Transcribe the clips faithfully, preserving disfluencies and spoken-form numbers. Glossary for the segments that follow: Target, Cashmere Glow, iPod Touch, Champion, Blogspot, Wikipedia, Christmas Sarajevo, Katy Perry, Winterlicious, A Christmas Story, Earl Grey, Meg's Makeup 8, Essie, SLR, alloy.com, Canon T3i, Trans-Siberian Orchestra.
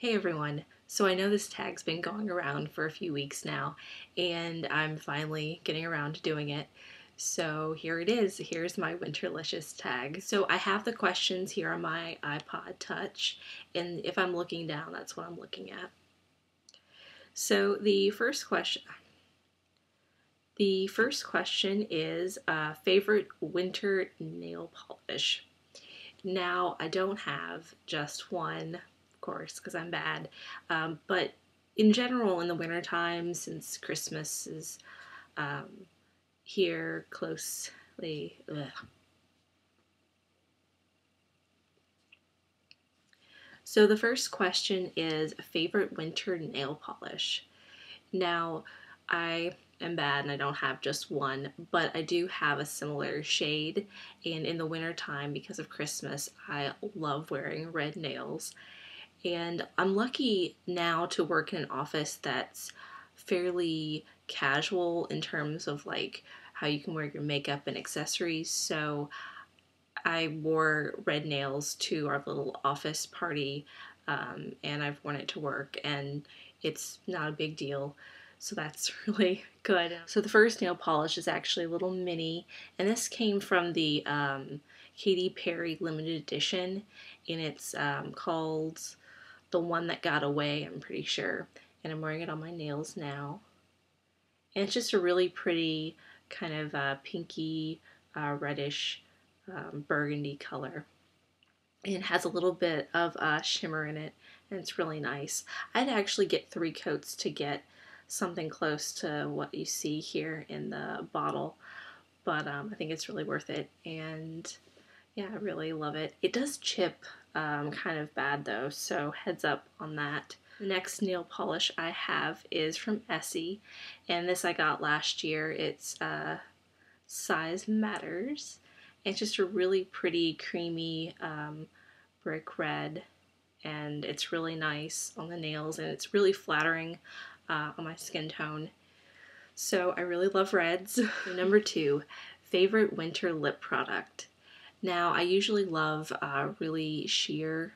Hey everyone, so I know this tag's been going around for a few weeks now, and I'm finally getting around to doing it. So here it is, here's my Winterlicious tag. So I have the questions here on my iPod Touch, and if I'm looking down, that's what I'm looking at. So the first question, the first question is uh, favorite winter nail polish. Now I don't have just one, course, because I'm bad, um, but in general in the winter time, since Christmas is um, here closely, ugh. So the first question is favorite winter nail polish. Now I am bad and I don't have just one, but I do have a similar shade, and in the winter time because of Christmas I love wearing red nails. And I'm lucky now to work in an office that's fairly casual in terms of like how you can wear your makeup and accessories. So I wore red nails to our little office party, um, and I've worn it to work and it's not a big deal. So that's really good. So the first nail polish is actually a little mini, and this came from the um, Katy Perry limited edition, and it's um, called The One That Got Away, I'm pretty sure, and I'm wearing it on my nails now. And it's just a really pretty kind of uh, pinky, uh, reddish, um, burgundy color. And it has a little bit of uh, shimmer in it, and it's really nice. I had to actually get three coats to get something close to what you see here in the bottle, but um, I think it's really worth it, and yeah, I really love it. It does chip um, kind of bad though, so heads up on that. The next nail polish I have is from Essie, and this I got last year. It's uh, Size Matters. It's just a really pretty creamy um, brick red, and it's really nice on the nails, and it's really flattering Uh, on my skin tone. So I really love reds. Number two, favorite winter lip product. Now I usually love uh, really sheer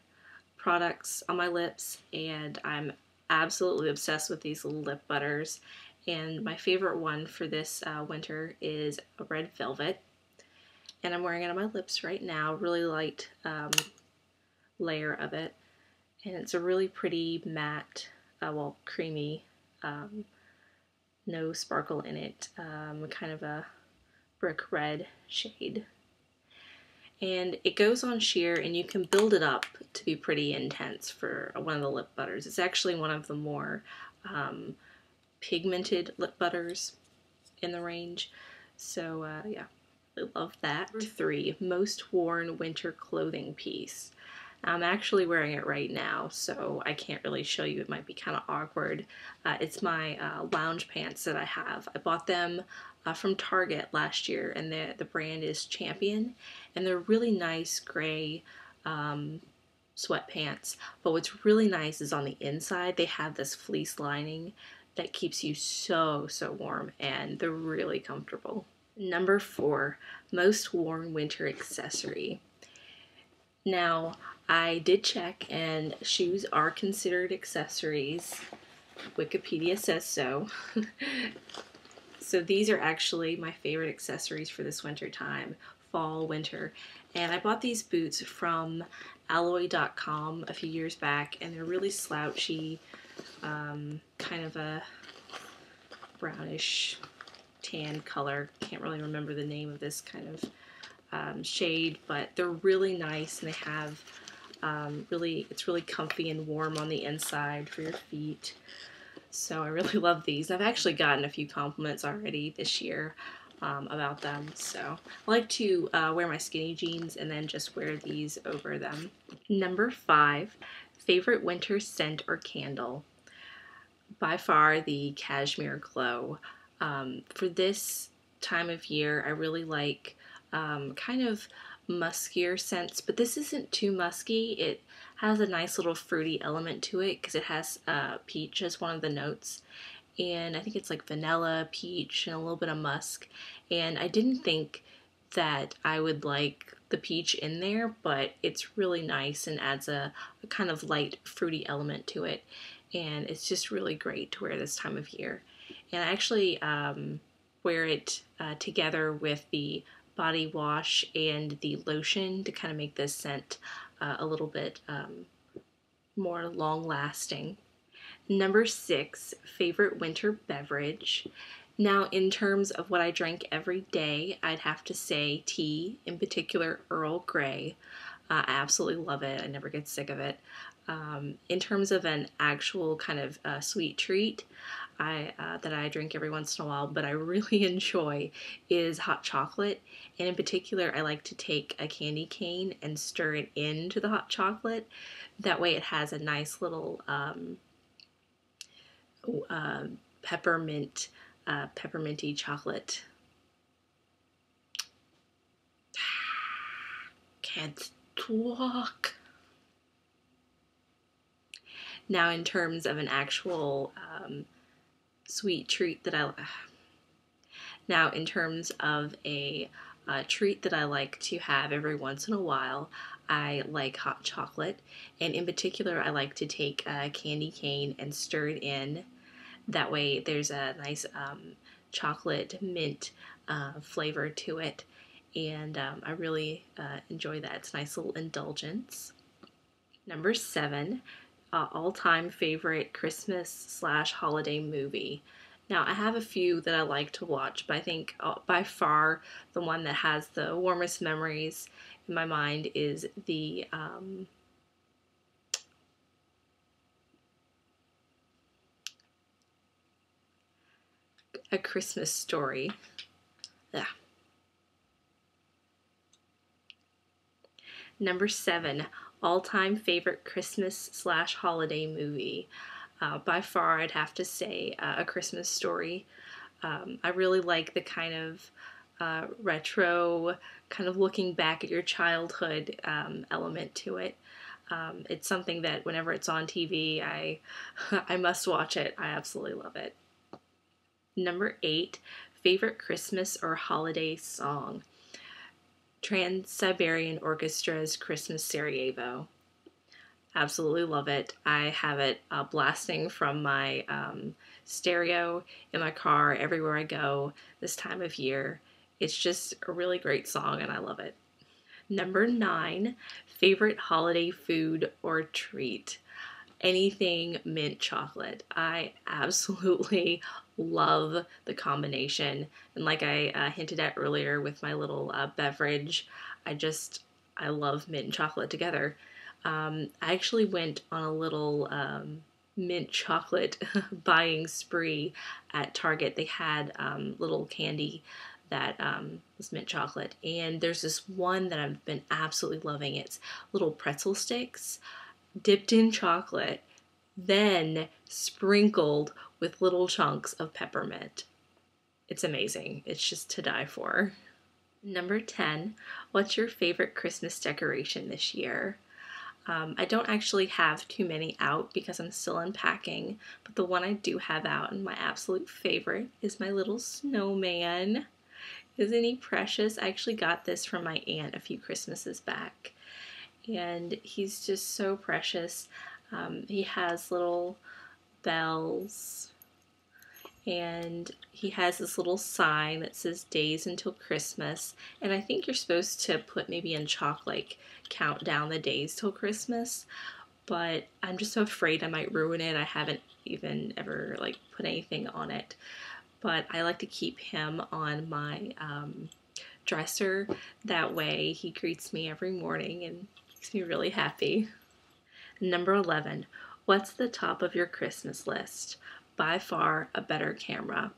products on my lips, and I'm absolutely obsessed with these little lip butters, and my favorite one for this uh, winter is Red Velvet, and I'm wearing it on my lips right now, really light um, layer of it, and it's a really pretty matte, uh, well creamy, Um, no sparkle in it, um, kind of a brick red shade. And it goes on sheer, and you can build it up to be pretty intense for one of the lip butters. It's actually one of the more um, pigmented lip butters in the range. So uh, yeah, I love that. Number three, most worn winter clothing piece. I'm actually wearing it right now, so I can't really show you. It might be kind of awkward. Uh, it's my uh, lounge pants that I have. I bought them uh, from Target last year, and the, the brand is Champion, and they're really nice gray um, sweatpants. But what's really nice is on the inside, they have this fleece lining that keeps you so, so warm, and they're really comfortable. Number four, most worn winter accessory. Now, I did check, and shoes are considered accessories. Wikipedia says so. So these are actually my favorite accessories for this winter time, fall, winter. And I bought these boots from alloy dot com a few years back, and they're really slouchy, um, kind of a brownish tan color. Can't really remember the name of this kind of Um, shade, but they're really nice, and they have um, really, it's really comfy and warm on the inside for your feet. So I really love these. I've actually gotten a few compliments already this year um, about them. So I like to uh, wear my skinny jeans and then just wear these over them. Number five, favorite winter scent or candle. By far the Cashmere Glow. Um, for this time of year, I really like Um, kind of muskier scents, but this isn't too musky. It has a nice little fruity element to it because it has uh, peach as one of the notes, and I think it's like vanilla, peach, and a little bit of musk. And I didn't think that I would like the peach in there, but it's really nice and adds a, a kind of light fruity element to it, and it's just really great to wear this time of year. And I actually um, wear it uh, together with the body wash and the lotion to kind of make this scent uh, a little bit um, more long-lasting. Number six, favorite winter beverage. Now, in terms of what I drink every day, I'd have to say tea, in particular Earl Grey. Uh, I absolutely love it. I never get sick of it. Um, in terms of an actual kind of uh, sweet treat I, uh, that I drink every once in a while, but I really enjoy, is hot chocolate. And in particular, I like to take a candy cane and stir it into the hot chocolate. That way it has a nice little um, uh, peppermint Uh, pepperminty chocolate. Can't talk. Now, in terms of an actual um, sweet treat that I uh, now in terms of a uh, treat that I like to have every once in a while, I like hot chocolate, and in particular, I like to take a candy cane and stir it in. That way there's a nice um, chocolate mint uh, flavor to it, and um, I really uh, enjoy that. It's a nice little indulgence. Number seven, uh, all-time favorite Christmas slash holiday movie. Now, I have a few that I like to watch, but I think uh, by far the one that has the warmest memories in my mind is the... Um, A Christmas Story. Yeah. Number seven, all-time favorite Christmas slash holiday movie. Uh, by far, I'd have to say uh, A Christmas Story. Um, I really like the kind of uh, retro, kind of looking back at your childhood um, element to it. Um, it's something that whenever it's on T V, I I must watch it. I absolutely love it. Number eight, favorite Christmas or holiday song. Trans-Siberian Orchestra's Christmas Sarajevo. Absolutely love it. I have it uh, blasting from my um, stereo in my car everywhere I go this time of year. It's just a really great song and I love it. Number nine, favorite holiday food or treat. Anything mint chocolate. I absolutely love the combination, and like I uh, hinted at earlier with my little uh, beverage, I just I love mint and chocolate together. Um, I actually went on a little um, mint chocolate buying spree at Target. They had um, little candy that um, was mint chocolate, and there's this one that I've been absolutely loving. It's little pretzel sticks dipped in chocolate, then sprinkled with little chunks of peppermint. It's amazing. It's just to die for. Number ten, what's your favorite Christmas decoration this year? Um, I don't actually have too many out because I'm still unpacking, but the one I do have out and my absolute favorite is my little snowman. Isn't he precious? I actually got this from my aunt a few Christmases back, and he's just so precious. Um, he has little bells, and he has this little sign that says days until Christmas, and I think you're supposed to put maybe in chalk, like, count down the days till Christmas, but I'm just so afraid I might ruin it. I haven't even ever, like, put anything on it, but I like to keep him on my um, dresser. That way he greets me every morning and makes me really happy. Number eleven, what's the top of your Christmas list? By far, a better camera.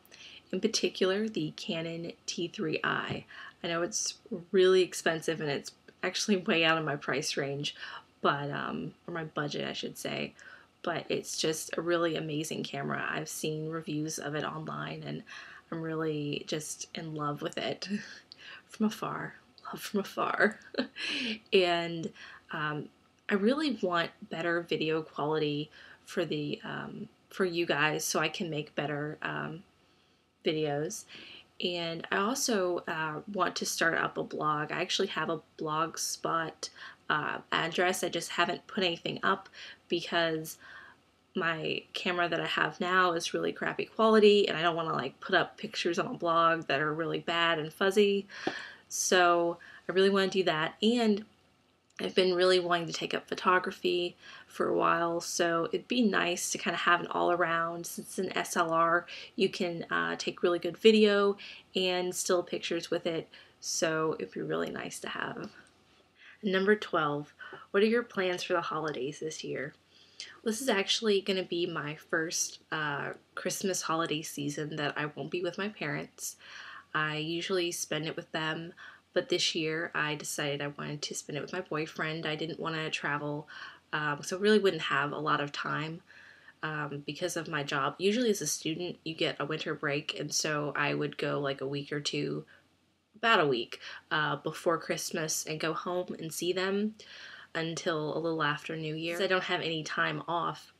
In particular, the Canon T three i. I know it's really expensive and it's actually way out of my price range, but um, or my budget, I should say. But it's just a really amazing camera. I've seen reviews of it online, and I'm really just in love with it from afar. Love from afar. And um, I really want better video quality for the um, for you guys, so I can make better um, videos. And I also uh, want to start up a blog. I actually have a Blogspot uh, address. I just haven't put anything up because my camera that I have now is really crappy quality, and I don't want to like put up pictures on a blog that are really bad and fuzzy. So I really want to do that, and I've been really wanting to take up photography for a while, so it'd be nice to kind of have an all-around. Since it's an S L R, you can uh, take really good video and still pictures with it, so it'd be really nice to have. Number twelve, what are your plans for the holidays this year? This is actually going to be my first uh, Christmas holiday season that I won't be with my parents. I usually spend it with them, but this year I decided I wanted to spend it with my boyfriend. I didn't want to travel, um, so really wouldn't have a lot of time um, because of my job. Usually as a student, you get a winter break, and so I would go like a week or two, about a week, uh, before Christmas and go home and see them until a little after New Year. So I don't have any time off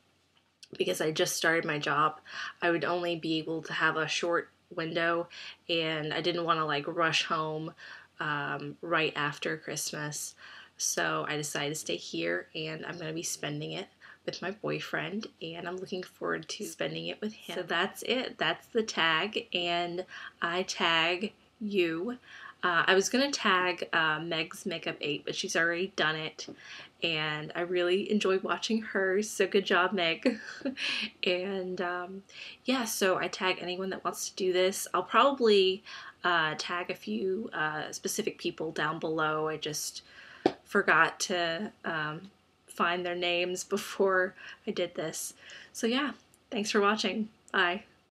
because I just started my job. I would only be able to have a short window, and I didn't want to like rush home um, right after Christmas. So I decided to stay here, and I'm going to be spending it with my boyfriend, and I'm looking forward to spending it with him. So that's it. That's the tag, and I tag you. Uh, I was going to tag uh, Meg's Makeup eight, but she's already done it, and I really enjoyed watching hers, so good job, Meg. And um, yeah, so I tag anyone that wants to do this. I'll probably uh, tag a few uh, specific people down below. I just forgot to um, find their names before I did this. So yeah, thanks for watching. Bye.